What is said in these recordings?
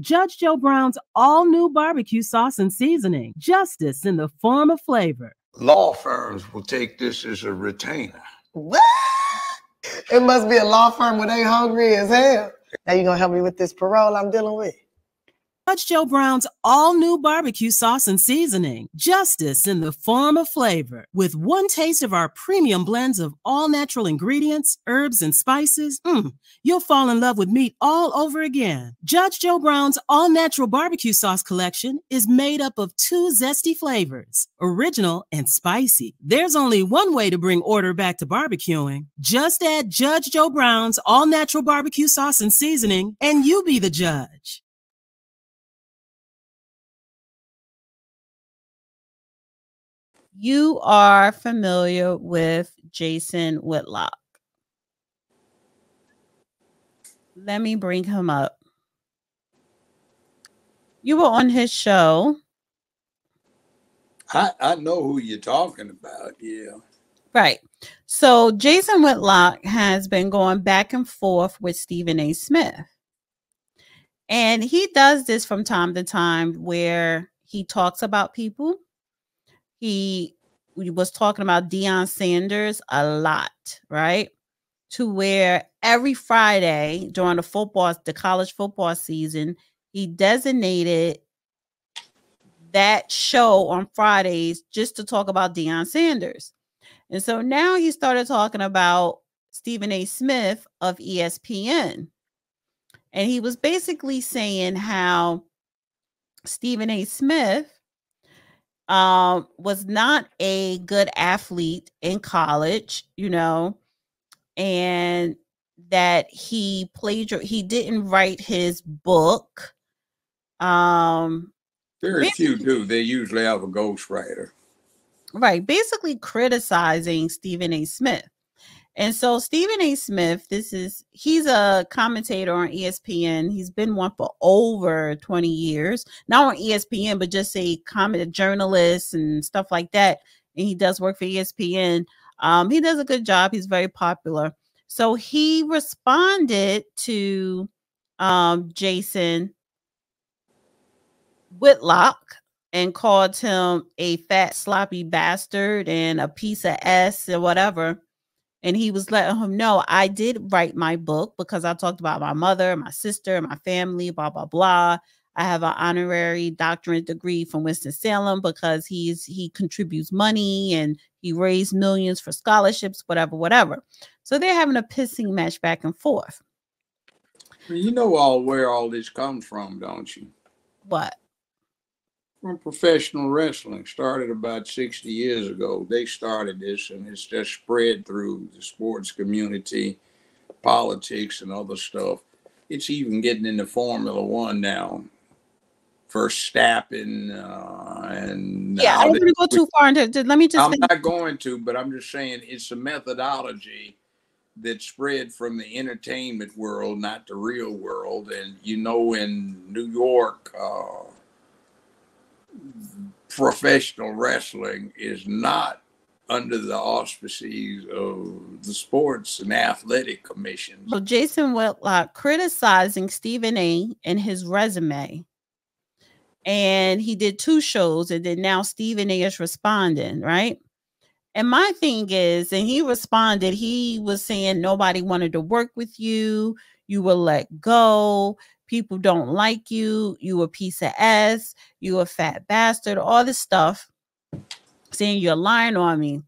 Judge Joe Brown's all-new barbecue sauce and seasoning, justice in the form of flavor. Law firms will take this as a retainer. What? It must be a law firm where they hungry as hell. Now you're going to help me with this parole I'm dealing with. Judge Joe Brown's all-new barbecue sauce and seasoning, justice in the form of flavor. With one taste of our premium blends of all-natural ingredients, herbs, and spices, you'll fall in love with meat all over again. Judge Joe Brown's all-natural barbecue sauce collection is made up of two zesty flavors, original and spicy. There's only one way to bring order back to barbecuing. Just add Judge Joe Brown's all-natural barbecue sauce and seasoning, and you be the judge. You are familiar with Jason Whitlock. Let me bring him up. You were on his show. I know who you're talking about, yeah. Right. So Jason Whitlock has been going back and forth with Stephen A. Smith. And he does this from time to time where he talks about people. He was talking about Deion Sanders a lot, right? To where every Friday during the college football season, he designated that show on Fridays just to talk about Deion Sanders. And so now he started talking about Stephen A. Smith of ESPN. And he was basically saying how Stephen A. Smith was not a good athlete in college, you know, and that he didn't write his book. Very few do. They usually have a ghostwriter. Right. Basically criticizing Stephen A. Smith. And so Stephen A. Smith, he's a commentator on ESPN. He's been one for over 20 years, not on ESPN, but just a comment journalist and stuff like that. And he does work for ESPN. He does a good job. He's very popular. So he responded to Jason Whitlock and called him a fat, sloppy bastard and a piece of S and whatever. And he was letting him know, I did write my book because I talked about my mother, my sister, my family, blah, blah, blah. I have an honorary doctorate degree from Winston-Salem because he contributes money and he raised millions for scholarships, whatever, whatever. So they're having a pissing match back and forth. You know where all this comes from, don't you? What? From professional wrestling. Started about 60 years ago. They started this, and it's just spread through the sports community, politics, and other stuff. It's even getting into Formula One now. First Stappen, and yeah, I don't want to go too far into. Let me just. I'm not going to, but I'm just saying it's a methodology that spread from the entertainment world, not the real world. And you know, in New York. Professional wrestling is not under the auspices of the Sports and Athletic Commission. So Jason Whitlock criticizing Stephen A. and his resume. And he did two shows, and then now Stephen A. is responding, right? And my thing is, and he responded, he was saying nobody wanted to work with you. You were let go. People don't like you. You a piece of ass. You a fat bastard. All this stuff. Saying you're lying on me.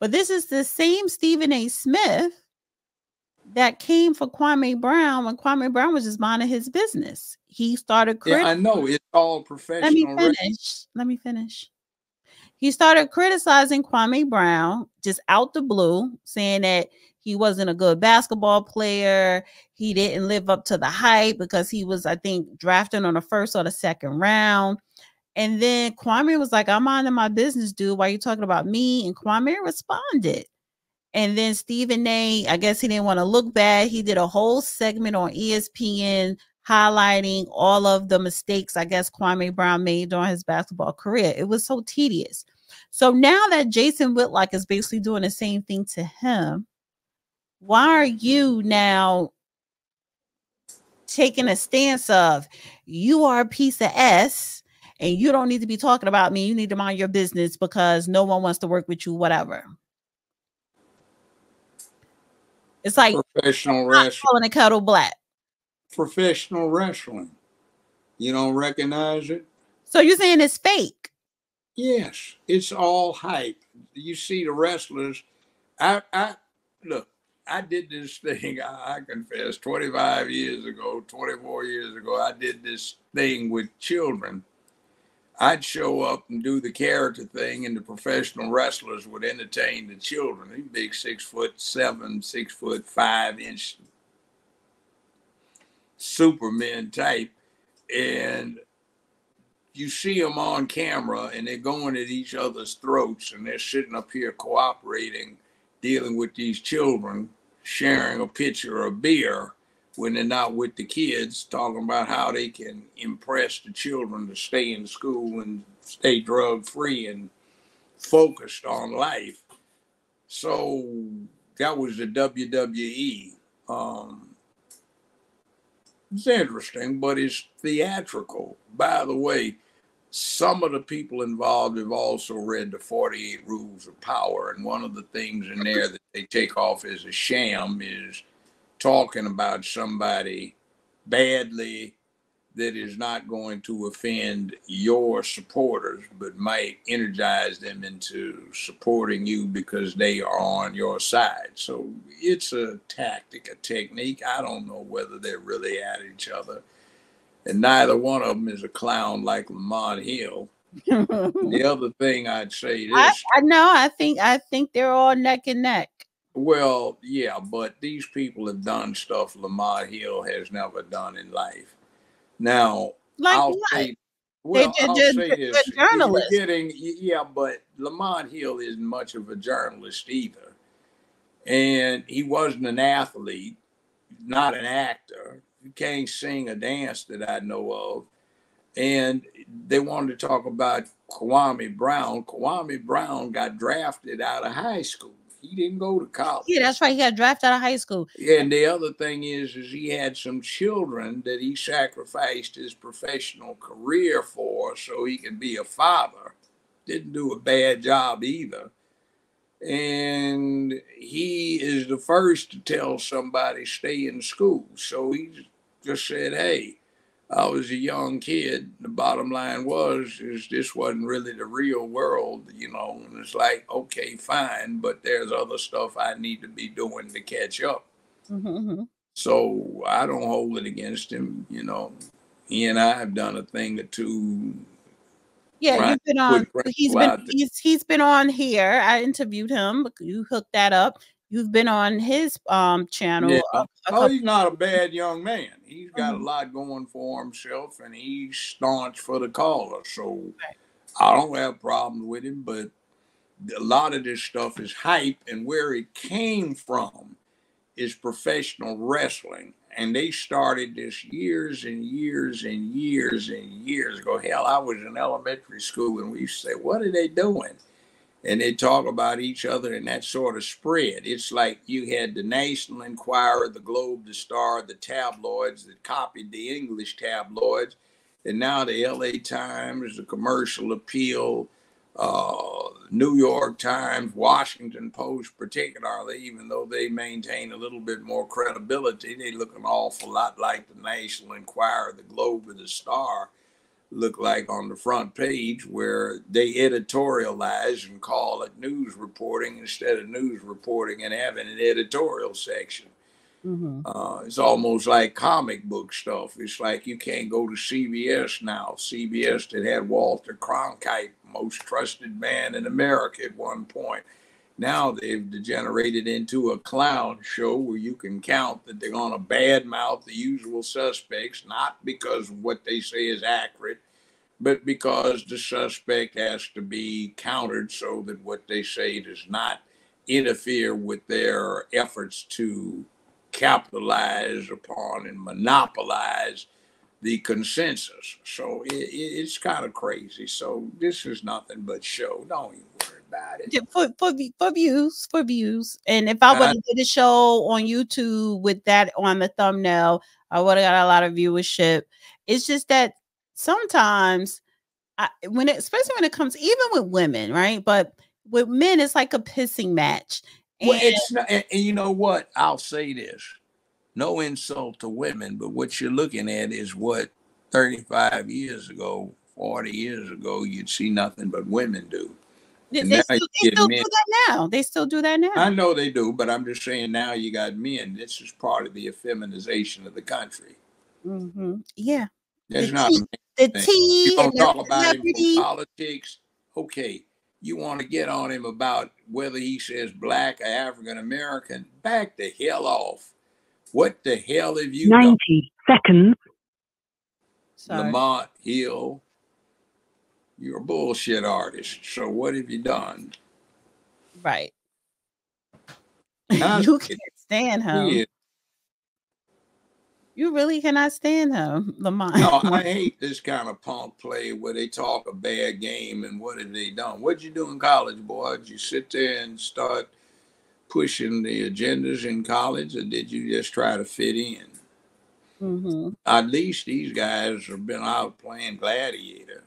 But this is the same Stephen A. Smith that came for Kwame Brown when Kwame Brown was just minding his business. He started criticizing. Yeah, I know. It's all professional. Let me finish. Let me finish. He started criticizing Kwame Brown just out the blue, saying that he wasn't a good basketball player. He didn't live up to the hype because he was, I think, drafted on the first or the second round. And then Kwame was like, I'm minding my business, dude. Why are you talking about me? And Kwame responded. And then Stephen A., I guess he didn't want to look bad. He did a whole segment on ESPN highlighting all of the mistakes, I guess, Kwame Brown made during his basketball career. It was so tedious. So now that Jason Whitlock is basically doing the same thing to him, why are you now taking a stance of, you are a piece of S and you don't need to be talking about me. You need to mind your business because no one wants to work with you, whatever. It's like professional wrestling, a kettle black. Professional wrestling. You don't recognize it? So you're saying it's fake? Yes, it's all hype. You see the wrestlers. I look, I did this thing, I confess, 25 years ago, 24 years ago, I did this thing with children. I'd show up and do the character thing, and the professional wrestlers would entertain the children. These big 6'7", 6'5" Superman type. And you see them on camera, and they're going at each other's throats, and they're sitting up here cooperating, dealing with these children, sharing a pitcher of beer when they're not with the kids, talking about how they can impress the children to stay in school and stay drug-free and focused on life. So that was the WWE. It's interesting, but it's theatrical. By the way, some of the people involved have also read the 48 Rules of Power, and one of the things in there that they take off as a sham is talking about somebody badly that is not going to offend your supporters, but might energize them into supporting you because they are on your side. So it's a tactic, a technique. I don't know whether they're really at each other. And neither one of them is a clown like Lamont Hill. The other thing I'd say is, I think they're all neck and neck. Well, yeah, but these people have done stuff Lamont Hill has never done in life. Now, like but Lamont Hill isn't much of a journalist either. And he wasn't an athlete, not an actor. He can't sing or dance that I know of. And they wanted to talk about Kwame Brown. Kwame Brown got drafted out of high school. He didn't go to college. Yeah, that's right. He got drafted out of high school. Yeah, and the other thing is he had some children that he sacrificed his professional career for so he could be a father. Didn't do a bad job either. And he is the first to tell somebody stay in school. So he just said, hey, I was a young kid. The bottom line was this wasn't really the real world, you know, and it's like, okay, fine, but there's other stuff I need to be doing to catch up. Mm-hmm. So I don't hold it against him, you know. He and I have done a thing or two. Yeah, you've been on, he's been on here. I interviewed him. You hooked that up. You've been on his channel. Yeah. Oh, he's not a bad young man. He's got a lot going for himself, and he's staunch for the caller. So right. I don't have problems with him, but a lot of this stuff is hype, and where it came from is professional wrestling. And they started this years and years and years and years ago. Hell, I was in elementary school, and we used to say, what are they doing? And they talk about each other and that sort of spread. It's like you had the National Enquirer, the Globe, the Star, the tabloids that copied the English tabloids. And now the LA Times, the Commercial Appeal, New York Times, Washington Post particularly, even though they maintain a little bit more credibility, they look an awful lot like the National Enquirer, the Globe, or the Star. Look like on the front page, where they editorialize and call it news reporting instead of news reporting and having an editorial section. Mm-hmm. It's almost like comic book stuff. It's like you can't go to CBS now. CBS that had Walter Cronkite, most trusted man in America at one point. Now they've degenerated into a clown show where you can count that they're going to badmouth the usual suspects, not because what they say is accurate, but because the suspect has to be countered so that what they say does not interfere with their efforts to capitalize upon and monopolize the consensus. So it's kind of crazy. So this is nothing but show. Don't even worry. For views, and if I would have did a show on YouTube with that on the thumbnail, I would have got a lot of viewership. It's just that sometimes especially when it comes, even with women, right? But with men, it's like a pissing match. And, well, it's not, and you know what? I'll say this. No insult to women, but what you're looking at is what 35 years ago, 40 years ago, you'd see nothing but women do. They still do that now. I know they do, but I'm just saying now you got men. This is part of the effeminization of the country. Mm-hmm. Yeah. There's not the tea. You don't talk about him for politics. Okay. You want to get on him about whether he says black or African American. Back the hell off. What the hell have you done? 90 seconds. Lamont Hill. You're a bullshit artist. So what have you done? Right. You can't stand him. Yeah. You really cannot stand him, Lamont. No, I hate this kind of punk play where they talk a bad game and what have they done? What'd you do in college, boy? Did you sit there and start pushing the agendas in college, or did you just try to fit in? Mm-hmm. At least these guys have been out playing gladiator.